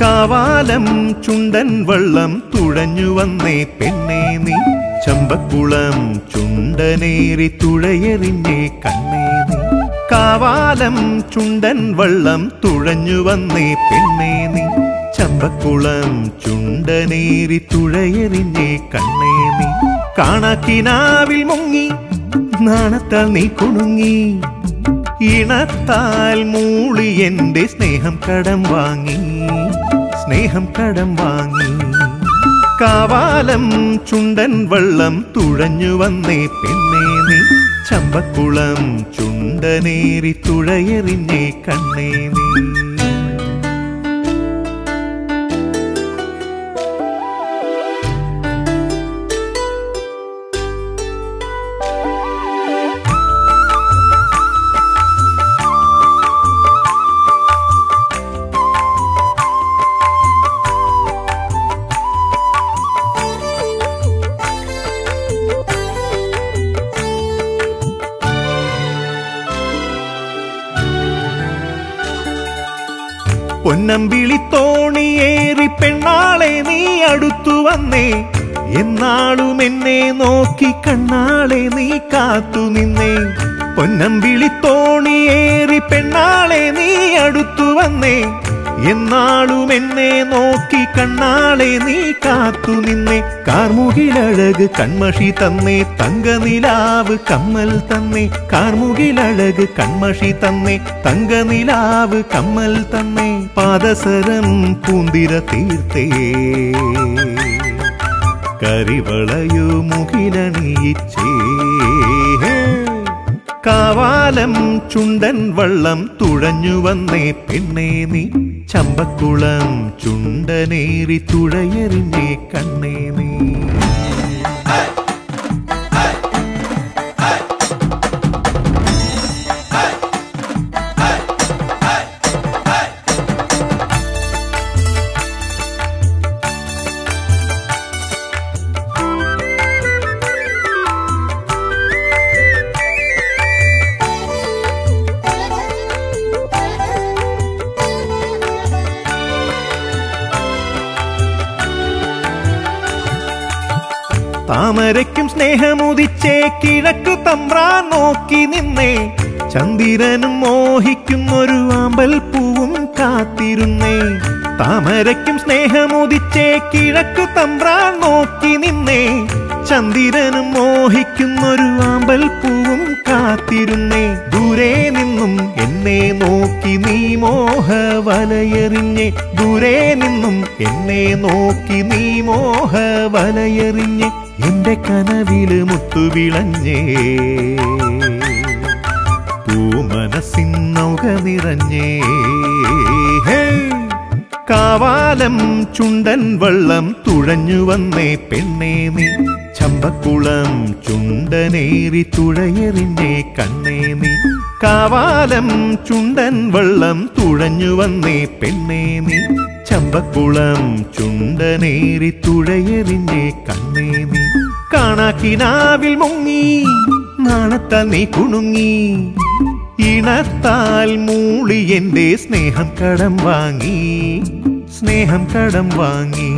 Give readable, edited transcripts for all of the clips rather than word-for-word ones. കാവാലം ചുണ്ടൻ വള്ളം തുഴഞ്ഞു വന്നേ പെണ്ണേ നീ, ചമ്പക്കുളം ചുണ്ടനേരി തുഴയെറിഞ്ഞേ കണ്ണേ നീ. കാവാലം ചുണ്ടൻ വള്ളം തുഴഞ്ഞു വന്നേ പെണ്ണേ നീ, ചമ്പക്കുളം ചുണ്ടനേരി തുഴയെറിഞ്ഞേ കണ്ണേ നീ. കാണാക്കിനാവിൽ മുങ്ങി നാണത്താൽ നീ കുണുങ്ങി, ഇണത്താൽ മൂളി എൻ്റെ സ്നേഹം കടം വാങ്ങി, സ്നേഹം കടം വാങ്ങി. കാവാലം ചുണ്ടൻ വള്ളം തുഴഞ്ഞു വന്നേ പെണ്ണേ നീ, ചമ്പക്കുളം ചുണ്ടനേരി തുഴയെറിഞ്ഞേ കണ്ണേ നീ. പൊന്നമ്പിളി തോണിയേറി പെണ്ണാളെ നീ അടുത്തു വന്നേ, എന്നാളും എന്നെ നോക്കി കണ്ണാളെ നീ കാത്തു നിന്നേ. പൊന്നമ്പിളി തോണിയേറി പെണ്ണാളെ നീ അടുത്തു വന്നേ, എന്നാളും എന്നെ നോക്കി കണ്ണാളെ നീ കാത്തു നിന്നേ. കാർമുകിലഴക് കൺമഷി തന്നേ, തങ്കനിലാവ് കമ്മൽ തന്നേ. കാർമുകിലഴക് കൺമഷി തന്നേ, തങ്കനിലാവ് കമ്മൽ തന്നേ. പാദസരം പൂന്തിര തീർത്തേ, കരിവളയു മുകിലണിയിച്ചേ. കാവാലം ചുണ്ടൻ വള്ളം തുഴഞ്ഞു വന്നേ പെണ്ണേ നീ, ചമ്പക്കുളം ചുണ്ടനേരി തുഴയെറിഞ്ഞേ കണ്ണേ നീ. താമരയ്ക്കും സ്നേഹമുദിച്ചേ, കിഴക്ക് തമ്പ്രാൻ നോക്കി നിന്നേ. ചന്ദിരനും മോഹിക്കുന്നൊരു ആമ്പൽ പൂവും കാത്തിരുന്നേ. താമരയ്ക്കും സ്നേഹമുദിച്ചേ, കിഴക്ക് തമ്പ്രാൻ നോക്കി നിന്നേ. ചന്ദിരനും മോഹിക്കുന്നൊരു ആമ്പൽ പൂവും കാത്തിരുന്നേ. ദൂരെ നിന്നും എന്നെ നോക്കി നീ മോഹ വലയെറിഞ്ഞേ. ദൂരെ നിന്നും എന്നെ നോക്കി നീ മോഹ വലയെറിഞ്ഞേ. എന്റെ കനവില് മുത്തുവിളഞ്ഞേ, പൂമനസിൻ നൗക നിറഞ്ഞേ. കാവാലം ചുണ്ടൻ വള്ളം തുഴഞ്ഞു വന്നേ പെണ്ണേ നീ, ചമ്പക്കുളം ചുണ്ടനേരി തുഴയെറിഞ്ഞേ കണ്ണേ നീ. കാവാലം ചുണ്ടൻ വള്ളം തുഴഞ്ഞു വന്നേ പെണ്ണേ നീ, ചമ്പക്കുളം ചുണ്ടനേരി തുഴയെറിഞ്ഞേ കണ്ണേ നീ. കാണാക്കിനാവിൽ മുങ്ങി നാണത്താൽ നീ കുണുങ്ങി, ഇണത്താൽ മൂളി എൻ്റെ സ്നേഹം കടം വാങ്ങി, സ്നേഹം കടം വാങ്ങി.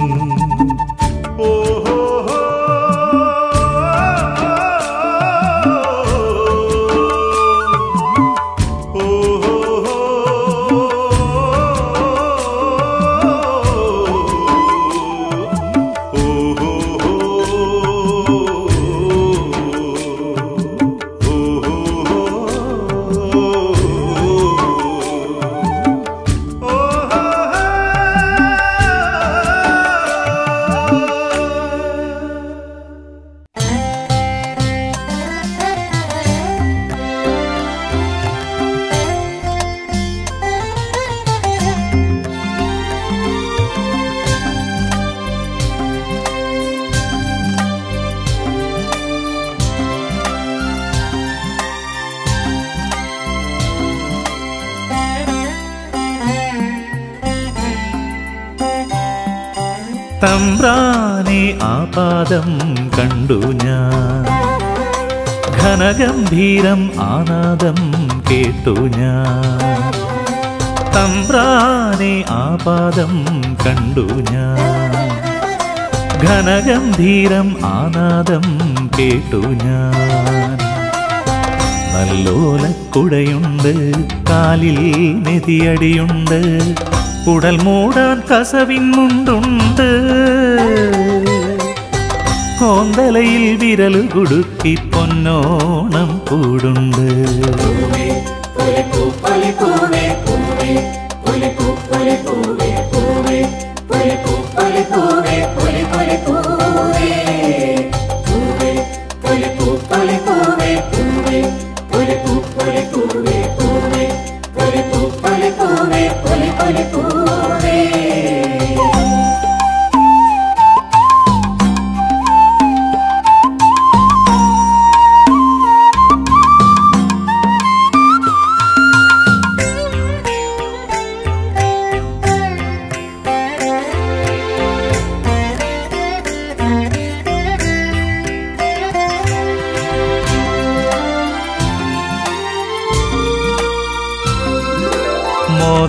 തമ്പ്രാനെ ആപാദം കണ്ടു ഞാൻ, ഘനഗംഭീരം ആനാദം കേട്ടു ഞാൻ. തമ്പ്രാനെ ആ പാദം കണ്ടു ഞാൻ, ഘനഗംഭീരം ആനാദം കേട്ടു ഞാൻ. നല്ലോലക്കുടയുണ്ട്, കാലിൽ നെതിയടിയുണ്ട്, കുടൽ മൂടാൻ കസവിൻ മുണ്ടുണ്ട്. കോന്തലയിൽ വിരല് കുടുക്കി പൊന്നോണം കൂടുണ്ട്.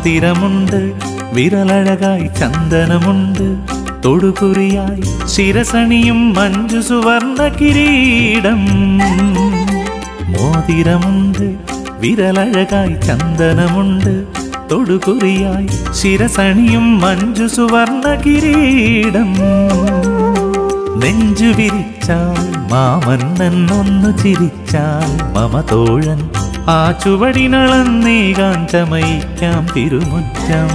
മോതിരമുണ്ട്, വിരലഴകായി ചന്ദനമുണ്ട്, തൊടുകുറിയായി ശിരസണിയും മഞ്ജു സുവർണ കിരീടം. മോതിരമുണ്ട്, വിരലഴകായി ചന്ദനമുണ്ട്, തൊടുകുറിയായി ശിരസണിയും മഞ്ജു സുവർണ കിരീടം. നെഞ്ചു വിരിച്ചാൽ മാമന്നൊന്നു ചിരിച്ചാൽ മമതോഴൻ ആ ചുവടിനളന്നീകാൻ ചമയിക്കാം തിരുമുറ്റം.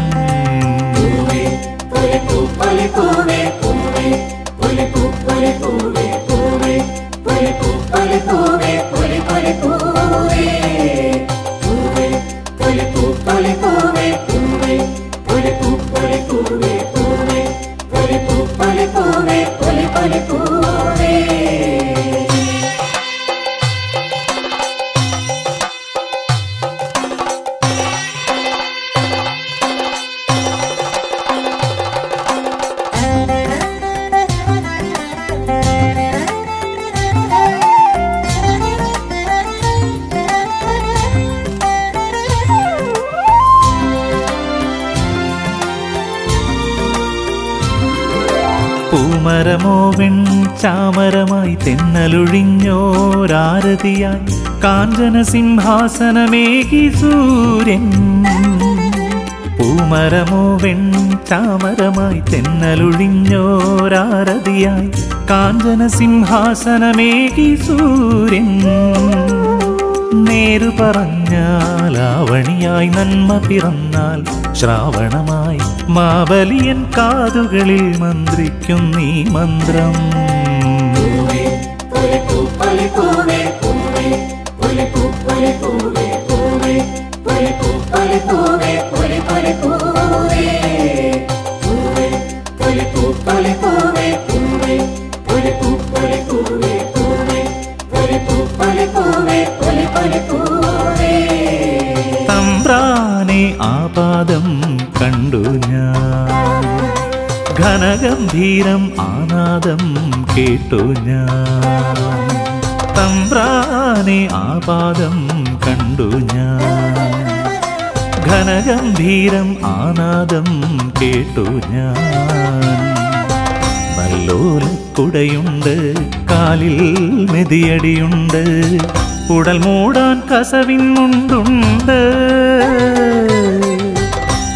പൂമരമോ വെൺചാമരമായി തെന്നലൊഴിഞ്ഞോരാരതിയായി കാഞ്ചന സിംഹാസനമേകി സൂര്യൻ. പൂമരമോ വെൺചാമരമായി തെന്നലൊഴിഞ്ഞോരാരതിയായി കാഞ്ചന സിംഹാസനമേകി സൂര്യൻ. നേരു പറഞ്ഞാൽ ആവണിയായി നന്മ പിറന്നാൽ ശ്രാവണമായി മാബലിയൻ കാതുകളിൽ മന്ത്രിക്കും നീ മന്ത്രം. തമ്പ്രാനെ ആ പാദം കണ്ടു ഞാൻ, ഘനഗംഭീരം ആനാദം കേട്ടു ഞാൻ. തമ്പ്രാനെ ആ പാദം കണ്ടു ഞാൻ, ഘനഗംഭീരം ആനാദം കേട്ടു ഞാൻ. നല്ലോലക്കുടയുണ്ട്, കാലിൽ മെതിയടിയുണ്ട്, ഉടൽ മൂടാൻ കസവിൻ മുണ്ടുണ്ട്.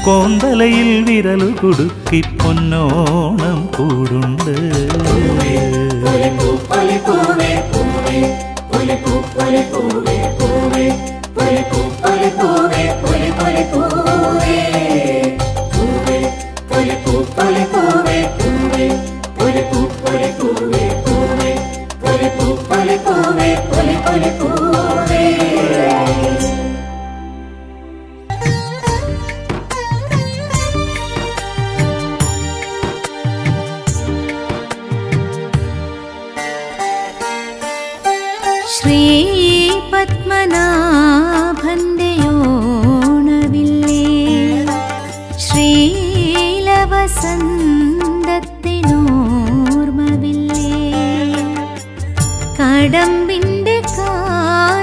കോന്തലയിൽ വിരൽ കുടുക്കി പൊന്നോണം കൂടുണ്ട്.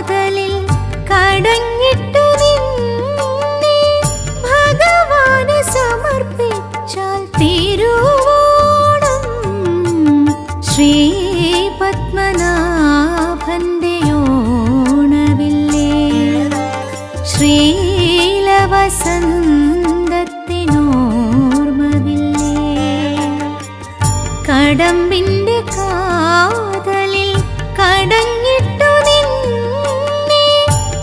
കാതലിൽ കടഞ്ഞിട്ടു നിന്നെ കടമ്പിന്റെ കാതലിൽ കടഞ്ഞിട്ടു നിന്നെ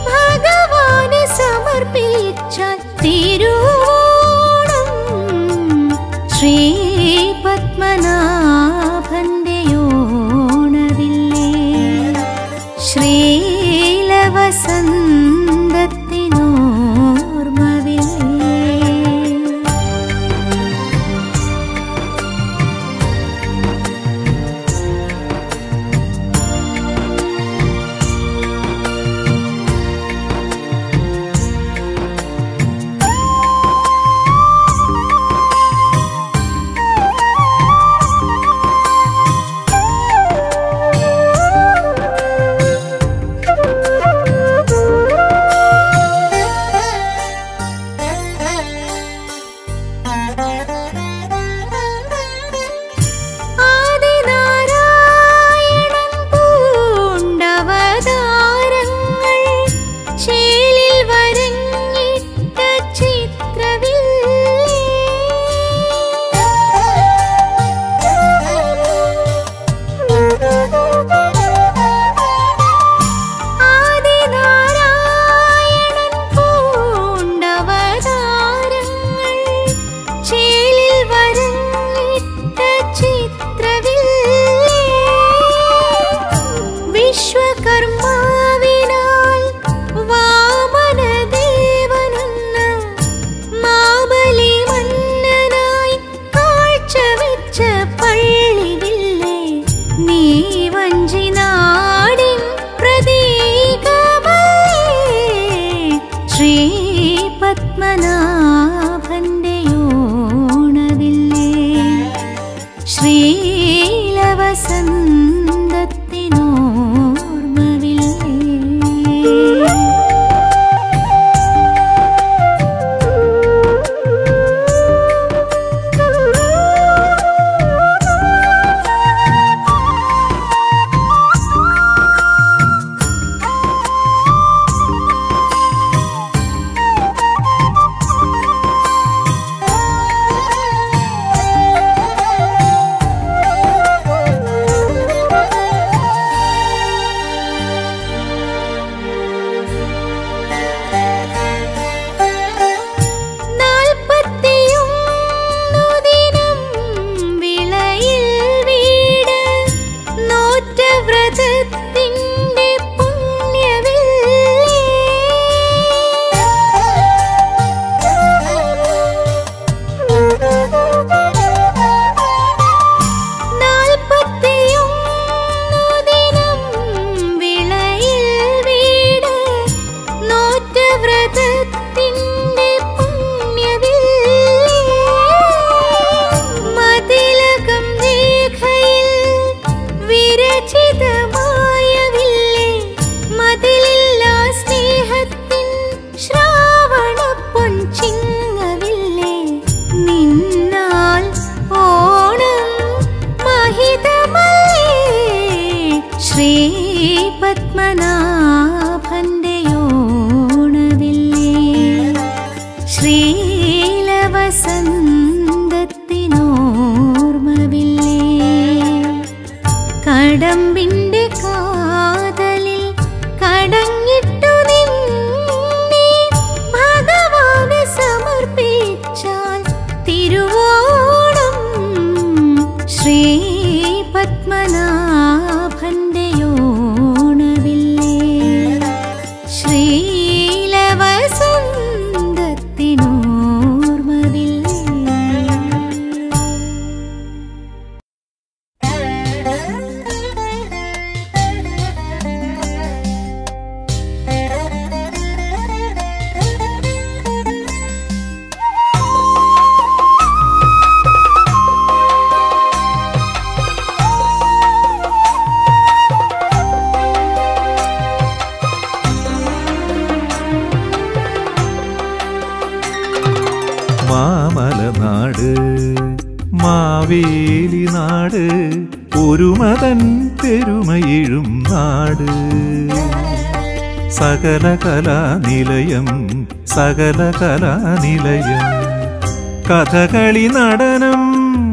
ഭഗവാനെ സമർപ്പിച്ച തിരുവോണം ശ്രീ പത്മനാഭന്റെ ഓണവില്ലേ കഥകളി നടനം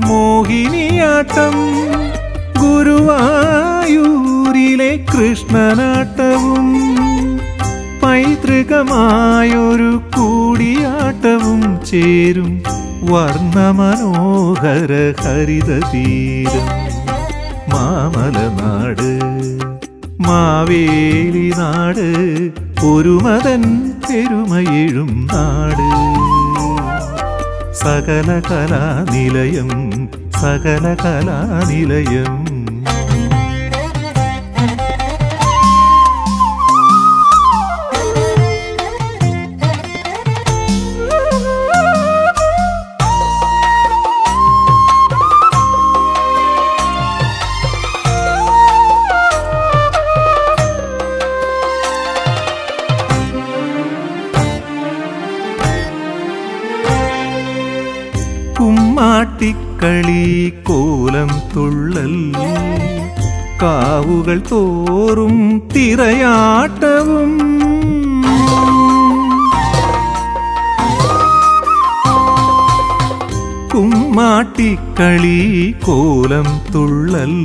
മോഹിനിയാട്ടം ഗുരുവായൂരിലെ കൃഷ്ണനാട്ടവും പൈതൃകമായൊരു കൂടിയാട്ടവും ചേരും വർണ്ണമനോഹര ഹരിതതീരം മാമലനാട് മാവേലി നാട് ഒരുമതൻ പെരുമയെഴും നാട് സകല കലാനിലയം കളി കോലം തുള്ളൽ കാവുകൾ തോറും തിരയാട്ടവും കുമ്മാട്ടിക്കളി കോലം തുള്ളൽ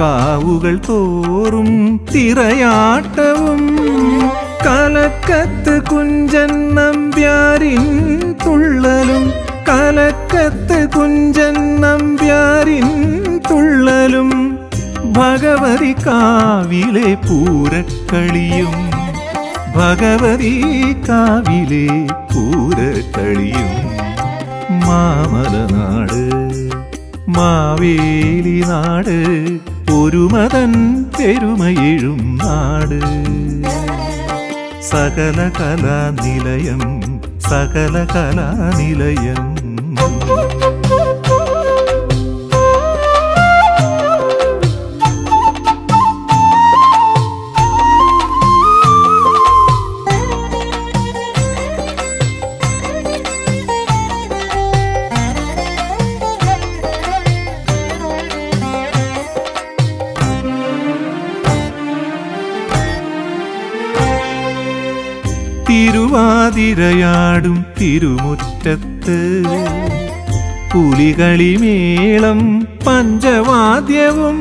കാവുകൾ തോറും തിരയാട്ടവും കലക്കത്ത് കുഞ്ചൻ നമ്പ്യാരിൻ തുള്ളലും കലക്കത്ത് കുഞ്ചൻ നമ്പ്യാരിൻ തുള്ളലും ഭഗവതി കാവിലെ പൂരക്കളിയും മാമലനാട് മാവേലി നാട് ഒരുമതൻ പെരുമയെഴും നാട് സകല കലാനിലയം തിരയാടും തിരുമുറ്റത്ത് പുലികളി മേളം പഞ്ചവാദ്യവും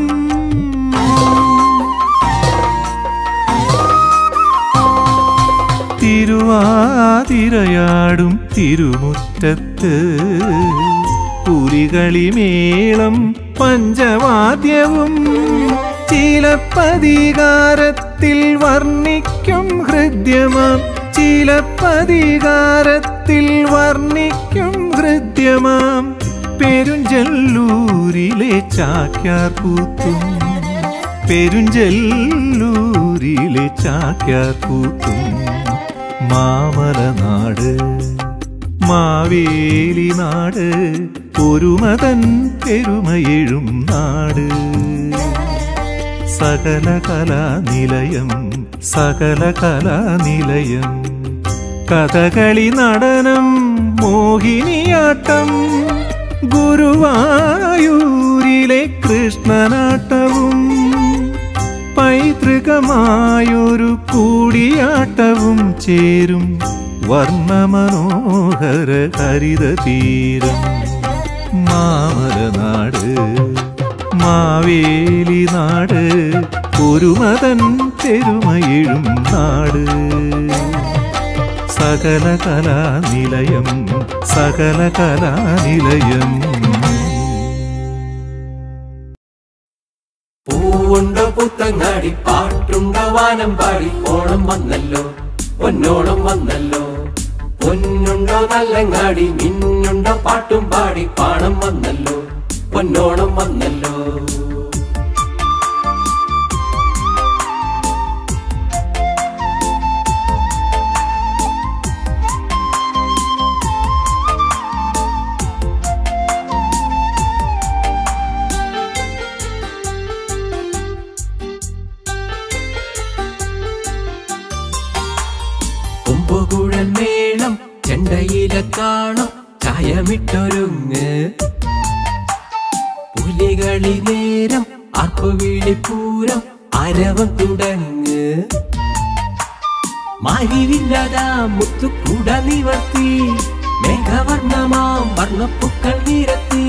ചിലപ്പതികാരത്തിൽ വർണ്ണിക്കും ഹൃദ്യമാം പെരുഞ്ചെല്ലൂരിലെ ചാക്യാർ കൂത്തും മാമലനാട് മാവേലി നാട് ഒരുമതൻ പെരുമയെഴും നാട് സകല കലാനിലയം കഥകളി നടനം മോഹിനിയാട്ടം ഗുരുവായൂരിലെ കൃഷ്ണനാട്ടവും പൈതൃകമായൊരു കൂടിയാട്ടവും ചേരും വർണ്ണമനോഹര ഹരിതതീരം മാമലനാട് മാവേലി നാട് ഒരുമതൻ പെരുമയെഴും നാട് സകല കലാനിലയം പൂവുണ്ടോ പുത്തങ്ങാടി പാട്ടുണ്ടോ വാനമ്പാടി ഓണം വന്നല്ലോ പൊന്നോണം വന്നല്ലോ പൊന്നുണ്ടോ നല്ലങ്ങാടി മിന്നുണ്ടോ പാട്ടും പാടി പാണം വന്നല്ലോ പൊന്നോണം വന്നല്ലോ കൊമ്പുകുഴൽ മേളം ചെണ്ടയില കാണും ചായമിട്ടൊരുങ്ങ് പുലികളി നേരം അർപ്പുവിളിപ്പൂരം അരവം തുടങ്ങ് മാരിവില്ലാതാ മുത്തുക്കൂട നിവർത്തി மேகவர்ணமாம் வர்ணப்புக் கண்ணீரத்தி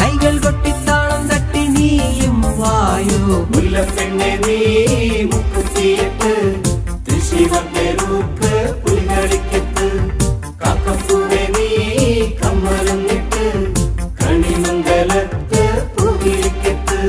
கைகள் கொட்டி தாளம் தட்டி நீயும் வாயோ உள்ள பெண்ணே நீ முக்குத்தியத்து திருஷி வந்தே ரூக்கு புலிகடிக்கத்து காக்கப்புவே நீ கம்மரந்திட்டு கணிமங்கலத்து புகிரிக்கத்து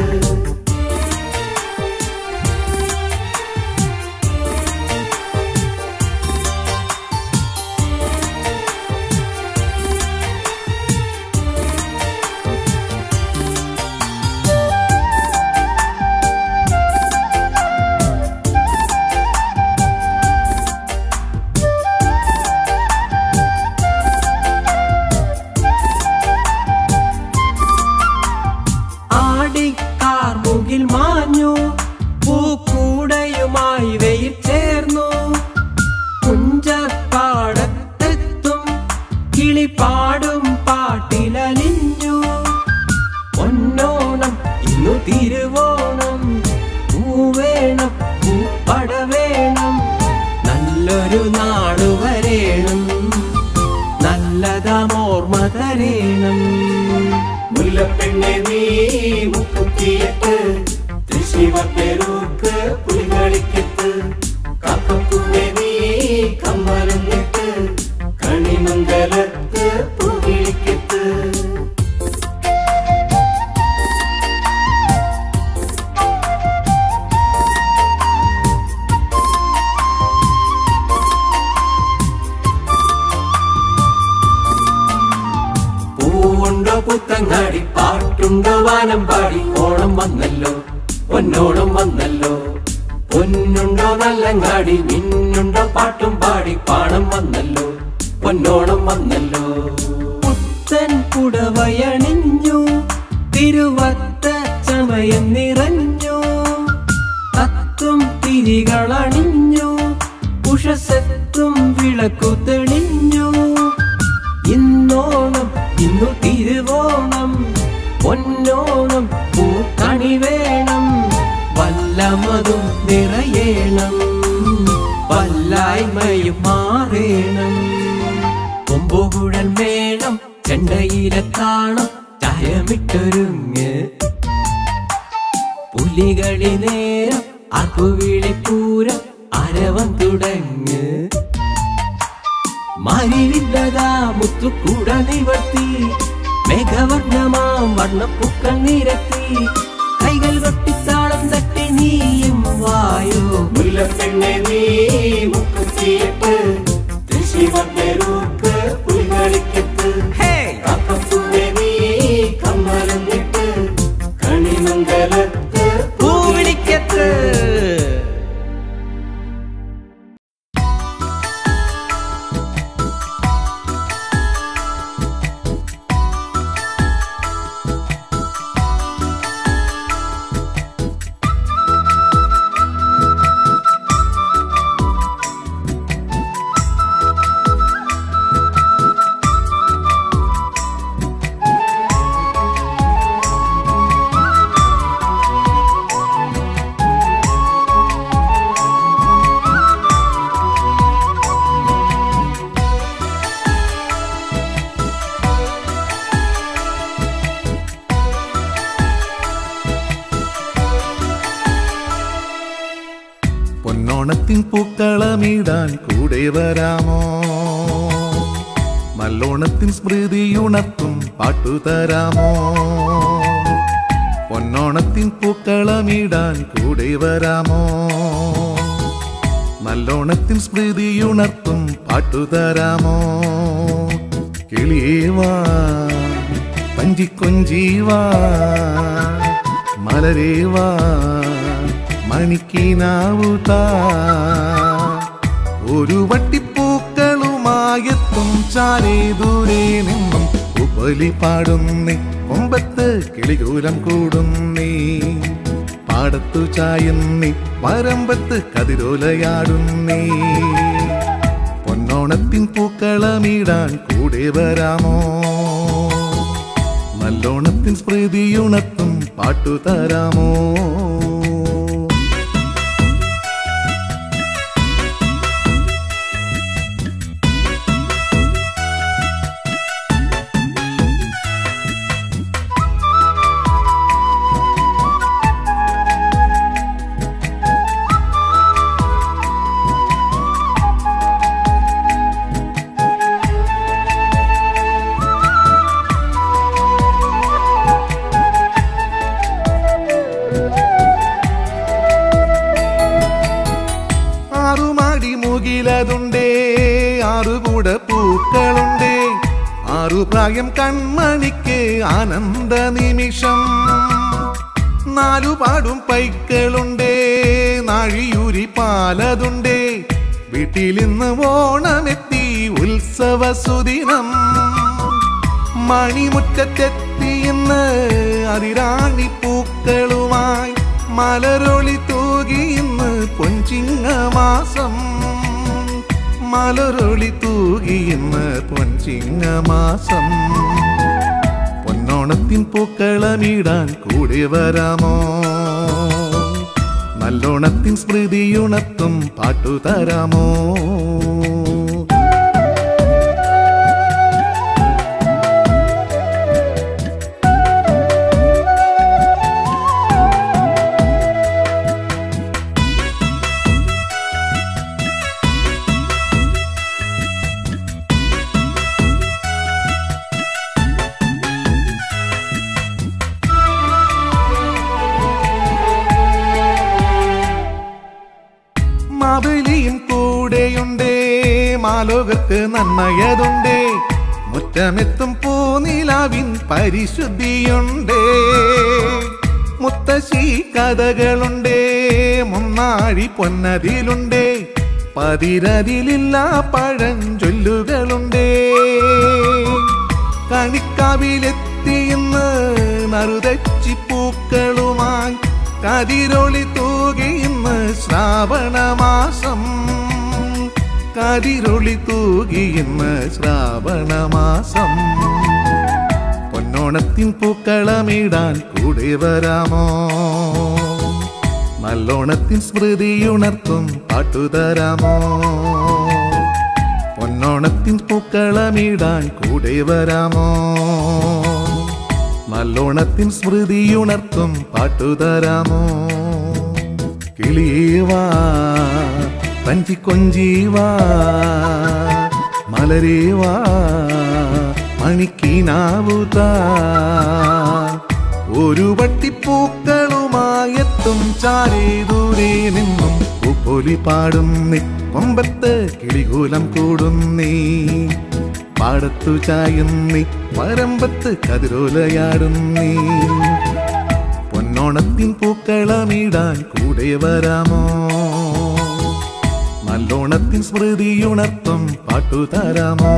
പ്രായം കൺമണിക്ക് ആനന്ദ നിമിഷം നാലുപാടും പൈക്കളുണ്ടേ നാഴിയൂരി പാലതുണ്ടേ വീട്ടിലിന്ന് ഓണമെത്തി ഉത്സവ സുദിനം മണിമുറ്റത്തെത്തിയെന്ന് അതിരാണി പൂക്കളുമായി മലരൊളി തൂകിയിന്ന് പൊൻചിങ്ങമാസം മലരൊളി തൂകിയിന്ന് പൊൻചിങ്ങമാസം പൊന്നോണത്തിൻ പൂക്കളമിടാൻ കൂടി വരാമോ നല്ലോണത്തിൻ സ്മൃതിയുണത്തും പാട്ടു തരാമോ ലോകത്ത് നന്മയതുണ്ടേ മുറ്റമെത്തും പൂനിലാവിൻ പരിശുദ്ധിയുണ്ടേ മുത്തശ്ശി കഥകളുണ്ടേ മുന്നാഴി പൊന്നതിലുണ്ടേ പതിരതിലില്ല പഴഞ്ചൊല്ലുകളുണ്ടേ കണിക്കാവിലെത്തിയെന്ന് നറുതച്ചി പൂക്കളുമായി കതിരൊളി തൂകിയെന്ന് ശ്രാവണമാസം കതിരൊളി തൂകിയെന്ന് ശ്രാവണമാസം പൊന്നോണത്തിൻ പൂക്കളമിടാൻ കൂടെ വരാമോ നല്ലോണത്തിൻ സ്മൃതിയുണർത്തും പാട്ടുതരാമോ പൊന്നോണത്തിൻ പൂക്കളമിടാൻ കൂടെ വരാമോ നല്ലോണത്തിൻ സ്മൃതിയുണർത്തും പാട്ടുതരാമോ കിളിയേവാ पंची कोंजीवा मलरेवा मणिकीनावुता ओरु वट्टी पूक्कलुमायत्तुम चारे दूरे निन्नुम पूपोली पाडुन्नी कोंबत्त किलिकूलम कूडुन्नी पाडत्तु चायुन्नी परम्बत्त कदिरोलयाडुन्नी പൊന്നോണത്തിൻ പൂക്കളമിടാൻ കൂടെ വരാമോ നല്ലോണത്തിൻ സ്മൃതിയുണർത്തും പാട്ടുതരാമോ.